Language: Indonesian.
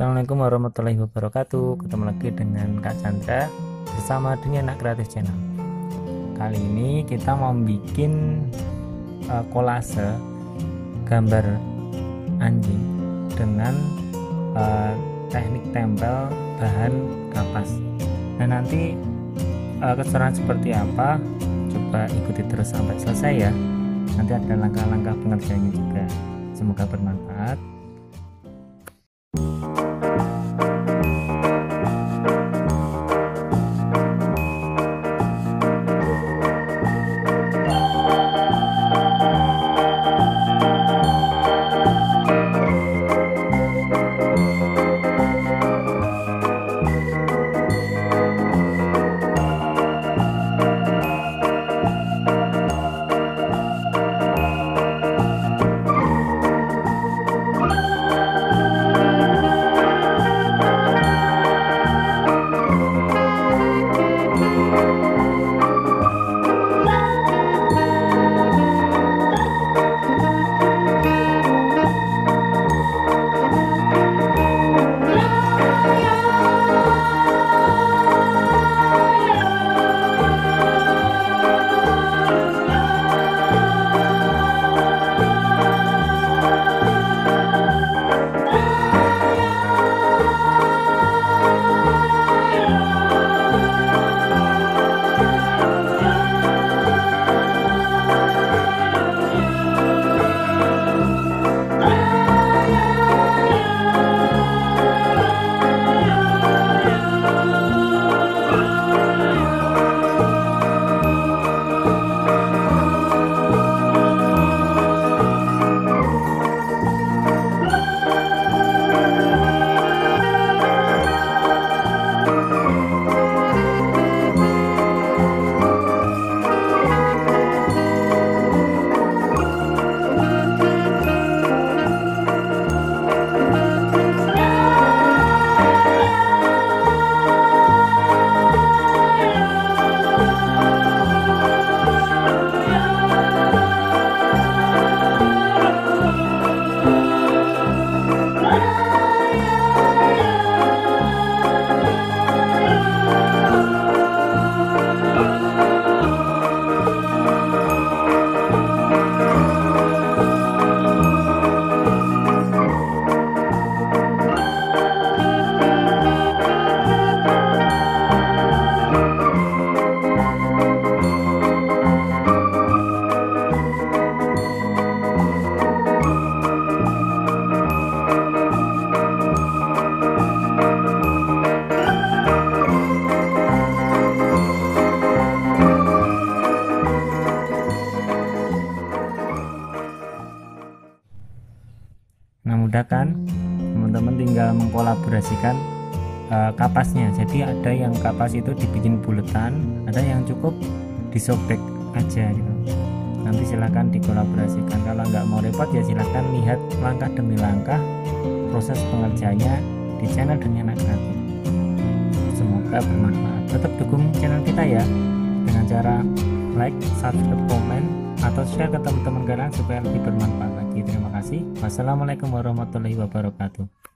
Assalamualaikum warahmatullahi wabarakatuh. Ketemu lagi dengan Kak Chandra bersama Dunia Anak Kreatif Channel. Kali ini kita mau bikin kolase gambar anjing dengan teknik tempel bahan kapas. Nah, nanti keseruan seperti apa coba ikuti terus sampai selesai ya. Nanti ada langkah-langkah pengerjaannya juga. Semoga bermanfaat. Kan teman-teman tinggal mengkolaborasikan kapasnya. Jadi ada yang kapas itu dibikin buletan, ada yang cukup disobek aja gitu. Nanti silahkan dikolaborasikan. Kalau nggak mau repot ya silahkan lihat langkah demi langkah proses pengerjanya di channel Dunia Anak Kreatif. Semoga bermanfaat. Tetap dukung channel kita ya dengan cara like, subscribe, komen atau share ke teman-teman kalian supaya lebih bermanfaat lagi. Terima kasih. Wassalamualaikum warahmatullahi wabarakatuh.